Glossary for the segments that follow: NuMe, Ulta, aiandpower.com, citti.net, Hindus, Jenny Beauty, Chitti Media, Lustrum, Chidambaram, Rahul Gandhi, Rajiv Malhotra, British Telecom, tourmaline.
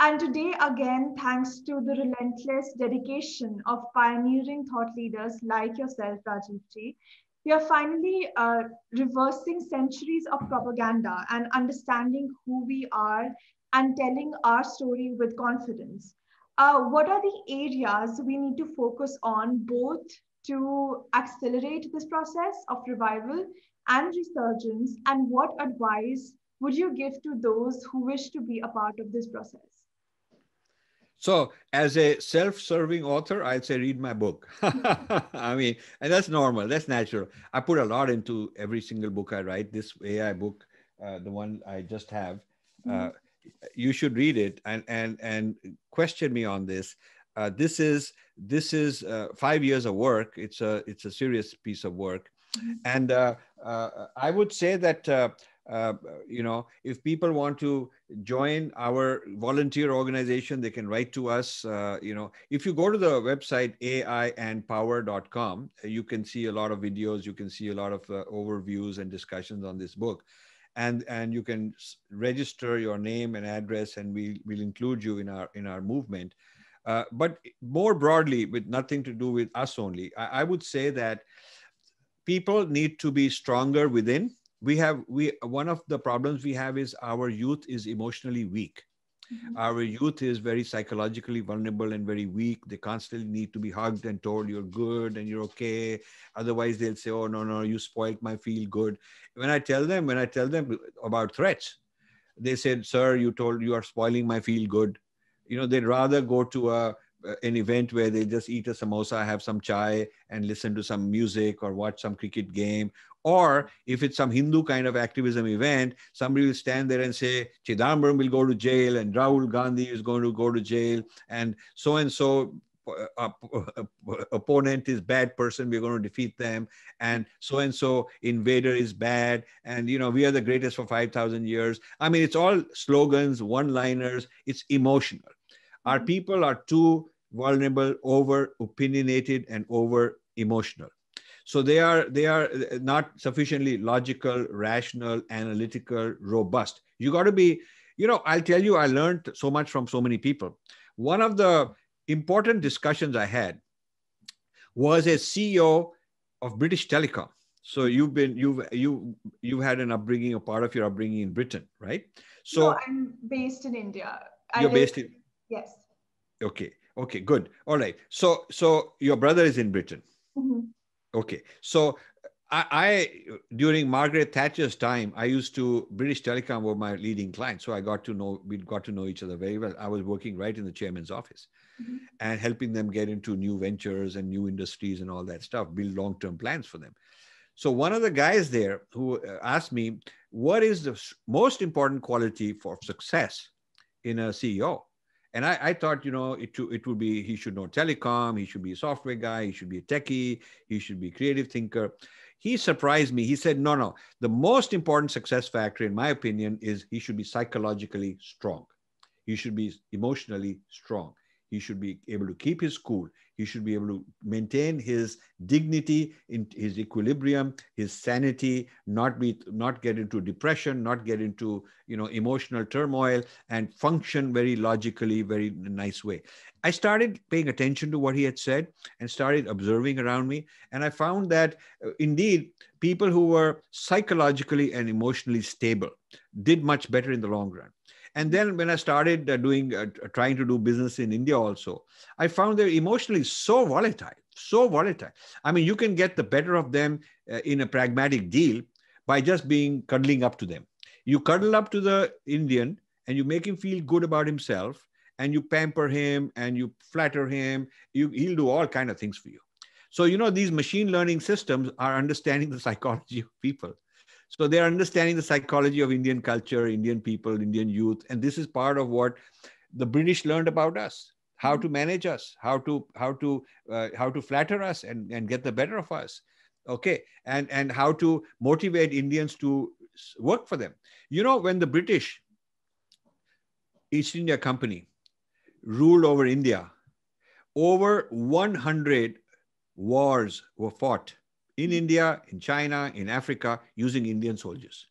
And today, again, thanks to the relentless dedication of pioneering thought leaders like yourself, Rajiv ji, we are finally reversing centuries of propaganda and understanding who we are and telling our story with confidence. What are the areas we need to focus on both to accelerate this process of revival and resurgence? And what advice would you give to those who wish to be a part of this process? So as a self-serving author, I'd say read my book. I mean, and that's normal, that's natural. I put a lot into every single book I write. This AI book, the one I just have, you should read it and question me on this. This is 5 years of work. It's a serious piece of work. And I would say that, you know, if people want to join our volunteer organization, they can write to us. You know, if you go to the website aiandpower.com, you can see a lot of videos, you can see a lot of overviews and discussions on this book. And you can register your name and address, and we'll include you in our movement. But more broadly, with nothing to do with us only, I would say that people need to be stronger within. One of the problems we have is our youth is emotionally weak. Mm-hmm. Our youth is very psychologically vulnerable and very weak. They constantly need to be hugged and told you're good and you're okay. Otherwise they'll say, oh, no, you spoiled my feel good. When I tell them about threats, they said, sir, you are spoiling my feel good. You know, they'd rather go to an event where they just eat a samosa, have some chai and listen to some music or watch some cricket game. Or if it's some Hindu kind of activism event, somebody will stand there and say, Chidambaram will go to jail and Rahul Gandhi is going to go to jail and so opponent is bad person, we're going to defeat them, and so invader is bad, and you know, we are the greatest for 5,000 years. I mean, it's all slogans, one-liners, it's emotional. Our people are too vulnerable, over opinionated and over emotional. So they are not sufficiently logical, rational, analytical, robust. You got to be, you know, I'll tell you, I learned so much from so many people. One of the important discussions I had was a CEO of British Telecom. So you've had an upbringing, a part of your upbringing in Britain, right? So no, I'm based in India. You're based in? Yes. Okay, good. All right. So your brother is in Britain. Mm-hmm. Okay, so during Margaret Thatcher's time, British Telecom were my leading client. So we got to know each other very well. I was working right in the chairman's office and helping them get into new ventures and new industries and all that stuff, build long-term plans for them. So one of the guys there who asked me, what is the most important quality for success in a CEO? And I thought, you know, it would be, he should know telecom, he should be a software guy, he should be a techie, he should be a creative thinker. He surprised me. He said, no, the most important success factor, in my opinion, is he should be psychologically strong. He should be emotionally strong. He should be able to keep his cool. He should be able to maintain his dignity, in his equilibrium, his sanity, not get into depression, not get into, you know, emotional turmoil, and function very logically, very nice way. I started paying attention to what he had said and started observing around me. And I found that indeed people who were psychologically and emotionally stable did much better in the long run. And then when I started trying to do business in India also, I found they're emotionally so volatile. I mean, you can get the better of them in a pragmatic deal by just cuddling up to them. You cuddle up to the Indian and you make him feel good about himself, and you pamper him and you flatter him. He'll do all kinds of things for you. So, you know, these machine learning systems are understanding the psychology of people. So they're understanding the psychology of Indian culture, Indian people, Indian youth. And this is part of what the British learned about us, how to manage us, how to flatter us and get the better of us. Okay. And how to motivate Indians to work for them. You know, when the British East India Company ruled over India, over 100 wars were fought in India, in China, in Africa, using Indian soldiers.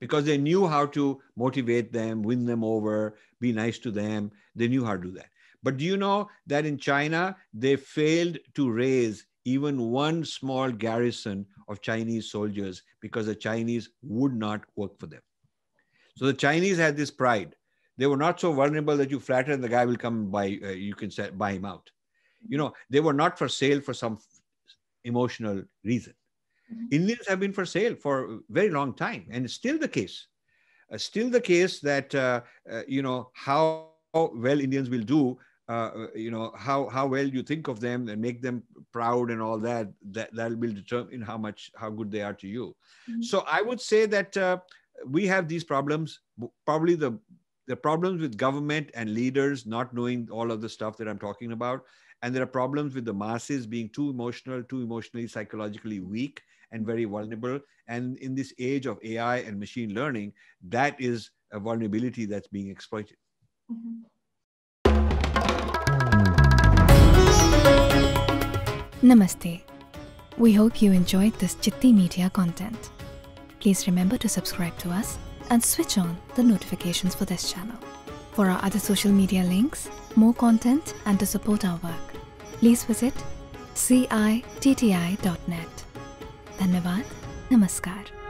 because they knew how to motivate them, win them over, be nice to them. They knew how to do that. But do you know that in China, they failed to raise even one small garrison of Chinese soldiers because the Chinese would not work for them. So the Chinese had this pride. They were not so vulnerable that you flatter and the guy will come buy, you can buy him out. You know, they were not for sale for some emotional reason. Indians have been for sale for a very long time, and it's still the case. Still the case that, you know, how well Indians will do, you know, how well you think of them and make them proud and all that, that will determine how much, how good they are to you. So I would say that we have these problems, probably the problems with government and leaders not knowing all of the stuff that I'm talking about. And there are problems with the masses being too emotional, too emotionally, psychologically weak and very vulnerable. And in this age of AI and machine learning, that is a vulnerability that's being exploited. Namaste. We hope you enjoyed this Chitti Media content. Please remember to subscribe to us and switch on the notifications for this channel. For our other social media links, more content and to support our work, please visit citti.net. Dhanyawad. Namaskar.